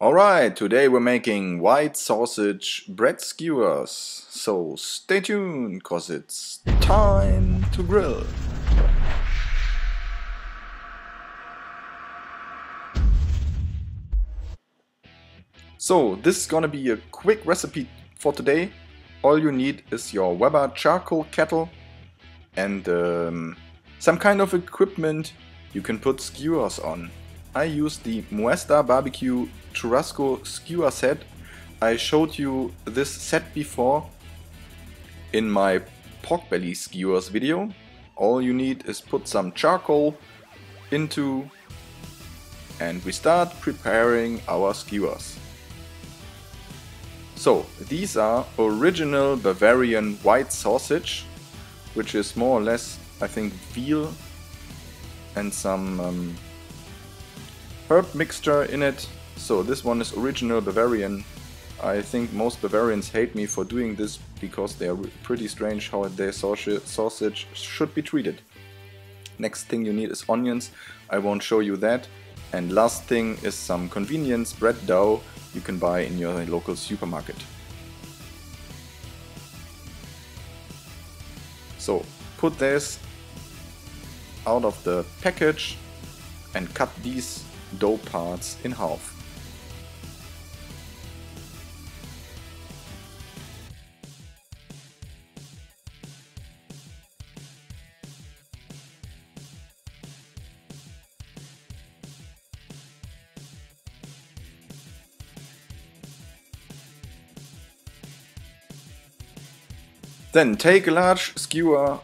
Alright, today we're making white sausage bread skewers, so stay tuned, cause it's time to grill. So, this is gonna be a quick recipe for today. All you need is your Weber charcoal kettle and some kind of equipment you can put skewers on. I used the Muesta barbecue Churrasco skewer set. I showed you this set before in my pork belly skewers video. All you need is put some charcoal into and we start preparing our skewers. So these are original Bavarian white sausage, which is more or less, I think, veal and some herb mixture in it. So this one is original Bavarian. I think most Bavarians hate me for doing this because they are pretty strange how their sausage should be treated. Next thing you need is onions. I won't show you that. And last thing is some convenience bread dough you can buy in your local supermarket. So put this out of the package and cut these dough parts in half. Then take a large skewer.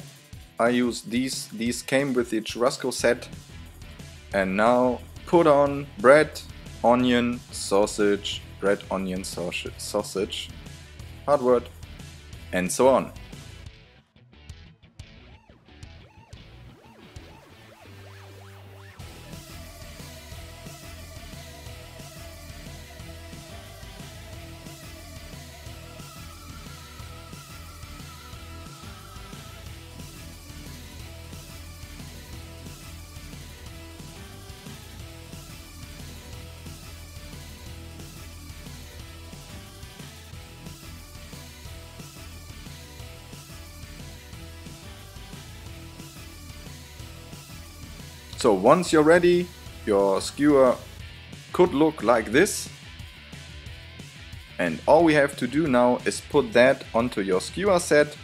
I use these came with the Churrasco set, and now put on bread, onion, sausage, bread, onion, sausage, hard word, and so on. So once you're ready, your skewer could look like this, and all we have to do now is put that onto your skewer set,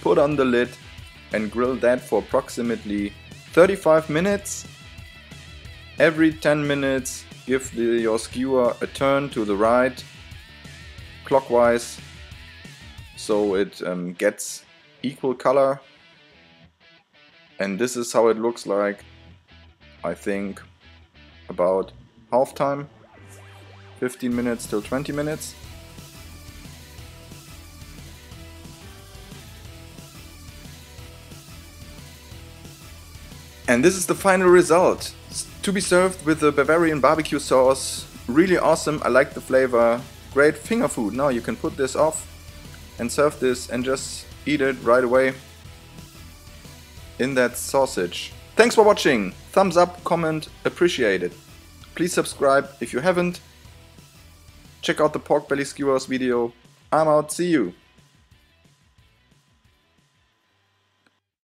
put on the lid and grill that for approximately 35 minutes. Every 10 minutes give your skewer a turn to the right, clockwise, so it gets equal color, and this is how it looks like. I think about half time, 15 minutes till 20 minutes. And this is the final result. It's to be served with the Bavarian barbecue sauce. Really awesome, I like the flavor. Great finger food. Now you can put this off and serve this and just eat it right away in that sausage. Thanks for watching, thumbs up, comment, appreciate it. Please subscribe if you haven't. Check out the pork belly skewers video. I'm out, see you.